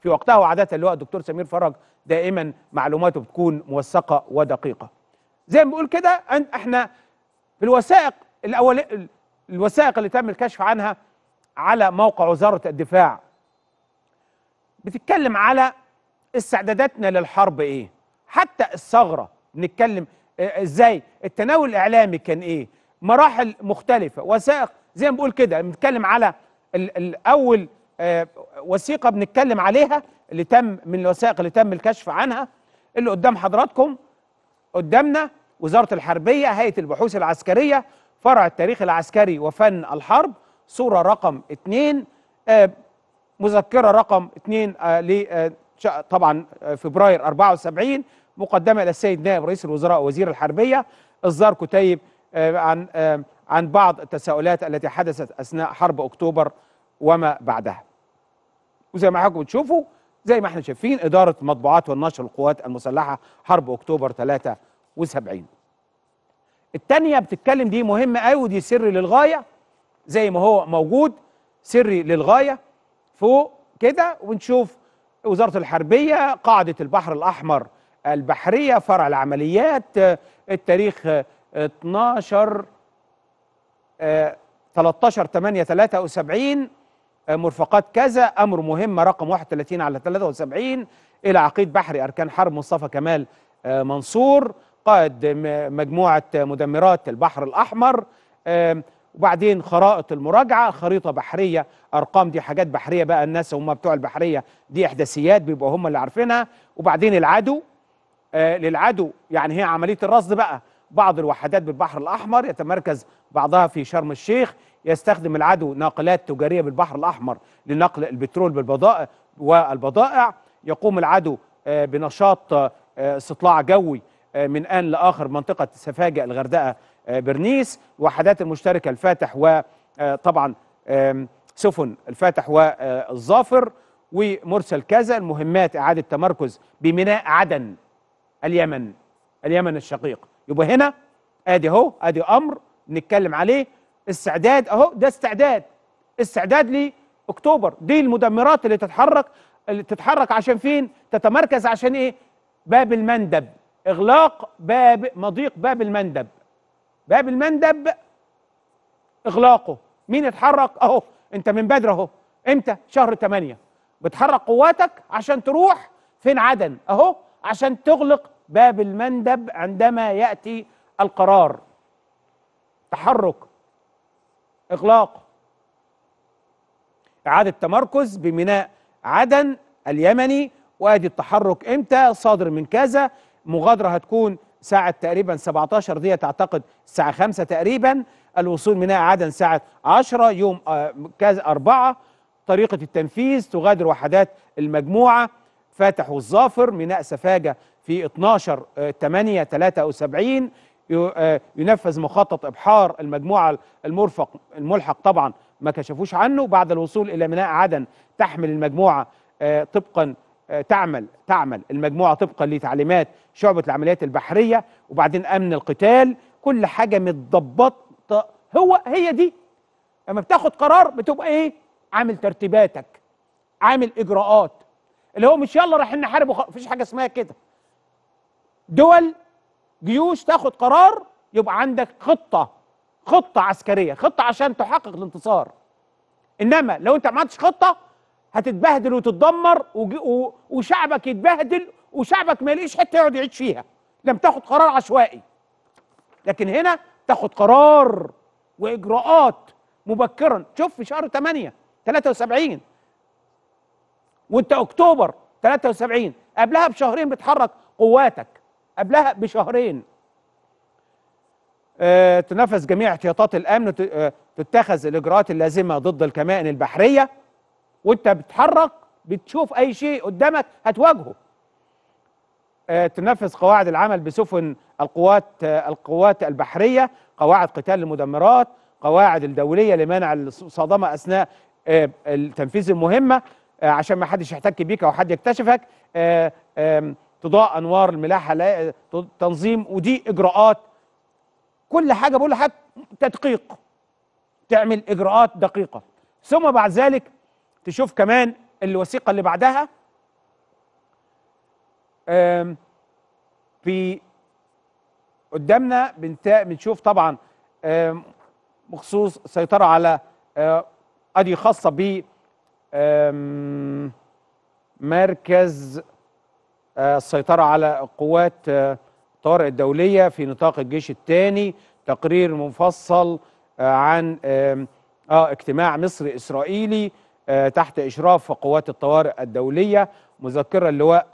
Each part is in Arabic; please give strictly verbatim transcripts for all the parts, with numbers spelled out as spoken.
في وقتها، وعادة اللي هو الدكتور سمير فرج دائما معلوماته بتكون موثقة ودقيقة. زي ما بقول كده احنا في الوثائق الأول، الوثائق اللي تم الكشف عنها على موقع وزارة الدفاع بتتكلم على استعداداتنا للحرب ايه، حتى الثغرة بنتكلم ازاي، التناول الإعلامي كان ايه، مراحل مختلفة. وثائق زي ما بقول كده بنتكلم على الأول وثيقة بنتكلم عليها اللي تم من الوثائق اللي تم الكشف عنها، اللي قدام حضراتكم قدامنا وزارة الحربية، هيئة البحوث العسكرية، فرع التاريخ العسكري وفن الحرب، صورة رقم اتنين، مذكرة رقم اتنين ل طبعا فبراير أربعة وسبعين، مقدمة إلى السيد نائب رئيس الوزراء وزير الحربية الزار كتيب عن عن بعض التساؤلات التي حدثت أثناء حرب أكتوبر وما بعدها. وزي ما حضراتكم بتشوفوا، زي ما احنا شايفين، إدارة المطبوعات والنشر القوات المسلحة حرب أكتوبر ثلاثة وسبعين. التانية بتتكلم، دي مهمة أوي ودي سري للغاية زي ما هو موجود، سري للغاية فوق كده، ونشوف وزارة الحربية، قاعدة البحر الأحمر البحرية، فرع العمليات، التاريخ اثناشر ثلاثتاشر ثمانية ثلاثة وسبعين، مرفقات كذا، أمر مهمة رقم واحد وثلاثين على ثلاثة وسبعين، إلى عقيد بحري أركان حرب مصطفى كمال منصور، قائد مجموعة مدمرات البحر الأحمر، وبعدين خرائط المراجعة، خريطة بحرية، أرقام دي حاجات بحرية بقى، الناس هم بتوع البحرية دي إحداثيات بيبقوا هم اللي عارفينها. وبعدين العدو، للعدو يعني هي عملية الرصد بقى، بعض الوحدات بالبحر الأحمر يتمركز بعضها في شرم الشيخ، يستخدم العدو ناقلات تجارية بالبحر الأحمر لنقل البترول بالبضائع والبضائع، يقوم العدو بنشاط استطلاع جوي من آن لآخر منطقة سفاجة الغردقة برنيس، وحدات المشتركة الفاتح وطبعا سفن الفاتح والظافر ومرسل كذا، المهمات إعادة تمركز بميناء عدن اليمن، اليمن الشقيق. يبقى هنا ادي اهو، ادي امر نتكلم عليه استعداد اهو، ده استعداد، استعداد لاكتوبر، دي المدمرات اللي تتحرك، اللي تتحرك عشان فين؟ تتمركز عشان ايه؟ باب المندب، اغلاق باب مضيق باب المندب، باب المندب اغلاقه، مين اتحرك؟ اهو انت من بدر اهو، امتى؟ شهر ثمانية بتحرك قواتك عشان تروح فين؟ عدن اهو، عشان تغلق باب المندب عندما يأتي القرار، تحرك، إغلاق، إعادة تمركز بميناء عدن اليمني، وأدي التحرك إمتى؟ صادر من كذا، مغادرة هتكون ساعة تقريبا سبعتاشر، دي تعتقد الساعة خمسة تقريبا، الوصول ميناء عدن ساعة عشرة يوم كذا أربعة، طريقة التنفيذ تغادر وحدات المجموعة فاتح والظافر ميناء سفاجة في اثناشر ثمانية ثلاثة وسبعين، ينفذ مخطط إبحار المجموعة المرفق الملحق طبعا ما كشفوش عنه، بعد الوصول إلى ميناء عدن تحمل المجموعة طبقا تعمل تعمل المجموعة طبقا لتعليمات شعبة العمليات البحرية، وبعدين أمن القتال، كل حاجة متضبطة، هو هي دي لما بتاخد قرار بتبقى إيه؟ عامل ترتيباتك، عامل إجراءات، اللي هو مش يلا رايحين نحارب وخلاص، مفيش حاجة اسمها كده. دول جيوش تاخد قرار يبقى عندك خطة، خطة عسكرية، خطة عشان تحقق الانتصار. إنما لو أنت ما عندكش خطة هتتبهدل وتتدمر وشعبك يتبهدل وشعبك ما يلاقيش حتة يقعد يعيش فيها، لم تاخد قرار عشوائي. لكن هنا تاخد قرار وإجراءات مبكرا، شوف في شهر ثمانية ثلاثة وسبعين وأنت أكتوبر ثلاثة وسبعين، قبلها بشهرين بتحرك قواتك، قبلها بشهرين. أه تنفذ جميع احتياطات الامن، تتخذ الاجراءات اللازمه ضد الكمائن البحريه، وانت بتتحرك بتشوف اي شيء قدامك هتواجهه. أه تنفذ قواعد العمل بسفن القوات القوات البحريه، قواعد قتال المدمرات، قواعد الدوليه لمنع المصادمه اثناء أه تنفيذ المهمه، أه عشان ما حدش يحتك بيك او حد يكتشفك. أه أه تضاء انوار الملاحه، تنظيم، ودي اجراءات، كل حاجه بقول لحضرتك تدقيق، تعمل اجراءات دقيقه. ثم بعد ذلك تشوف كمان الوثيقه اللي بعدها في قدامنا بنشوف طبعا بخصوص سيطرة على أدي خاصة ب مركز السيطرة على قوات الطوارئ الدولية في نطاق الجيش الثاني، تقرير مفصل عن اجتماع مصري إسرائيلي تحت إشراف قوات الطوارئ الدولية، مذكرة اللواء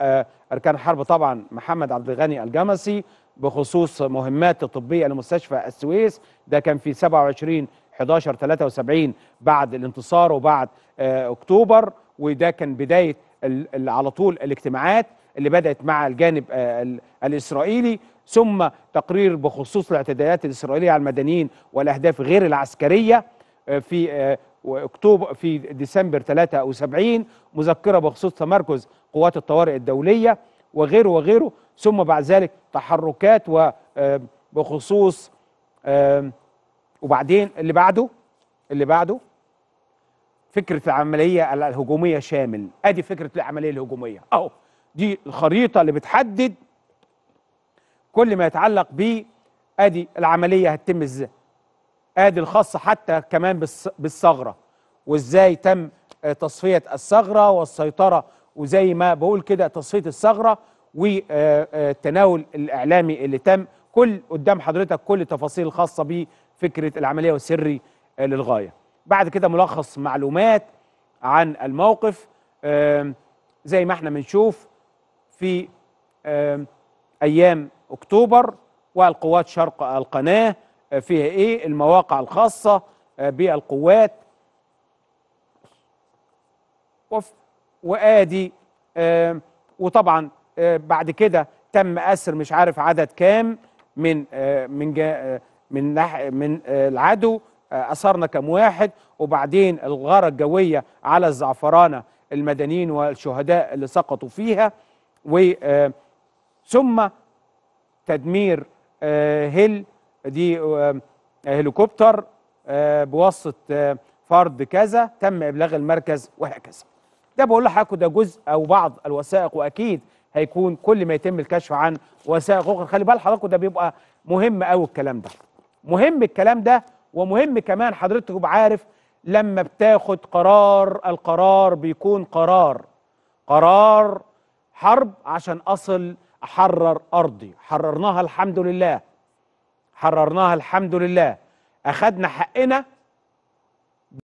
أركان الحرب طبعا محمد عبد الغني الجمسي بخصوص مهمات الطبية لمستشفى السويس. ده كان في سبعة وعشرين حداشر ثلاثة وسبعين بعد الانتصار وبعد أكتوبر، وده كان بداية على طول الاجتماعات اللي بدأت مع الجانب الإسرائيلي، ثم تقرير بخصوص الاعتداءات الإسرائيلية على المدنيين والأهداف غير العسكرية في اكتوبر في ديسمبر ثلاثة وسبعين، مذكرة بخصوص تمركز قوات الطوارئ الدولية وغيره وغيره، ثم بعد ذلك تحركات وبخصوص وبعدين اللي بعده اللي بعده فكرة العملية الهجومية شامل. ادي فكرة العملية الهجومية اهو، دي الخريطة اللي بتحدد كل ما يتعلق ب ادي العملية هتتم ازاي، ادي الخاصة حتى كمان بالثغرة وازاي تم تصفية الثغرة والسيطرة، وزي ما بقول كده تصفية الثغرة والتناول الإعلامي اللي تم، كل قدام حضرتك كل التفاصيل الخاصة بفكرة العملية والسري للغاية. بعد كده ملخص معلومات عن الموقف زي ما احنا بنشوف في أيام أكتوبر، والقوات شرق القناة فيها ايه، المواقع الخاصة بالقوات، وادي آه وطبعا آه بعد كده تم اسر مش عارف عدد كام من آه من جا من ناحيه من آه العدو، آه اسرنا كام واحد، وبعدين الغاره الجويه على الزعفرانه المدنيين والشهداء اللي سقطوا فيها، و آه ثم تدمير آه هيل دي آه هليكوبتر آه بواسطه آه فرد كذا، تم ابلاغ المركز وهكذا. ده بقول لحضراتكم ده جزء او بعض الوثائق، واكيد هيكون كل ما يتم الكشف عن وثائق اخرى. خلي بال حضراتكم ده بيبقى مهم قوي، الكلام ده مهم، الكلام ده ومهم كمان حضرتك تبقى عارف لما بتاخد قرار، القرار بيكون قرار قرار حرب عشان اصل احرر ارضي، حررناها الحمد لله حررناها الحمد لله، اخدنا حقنا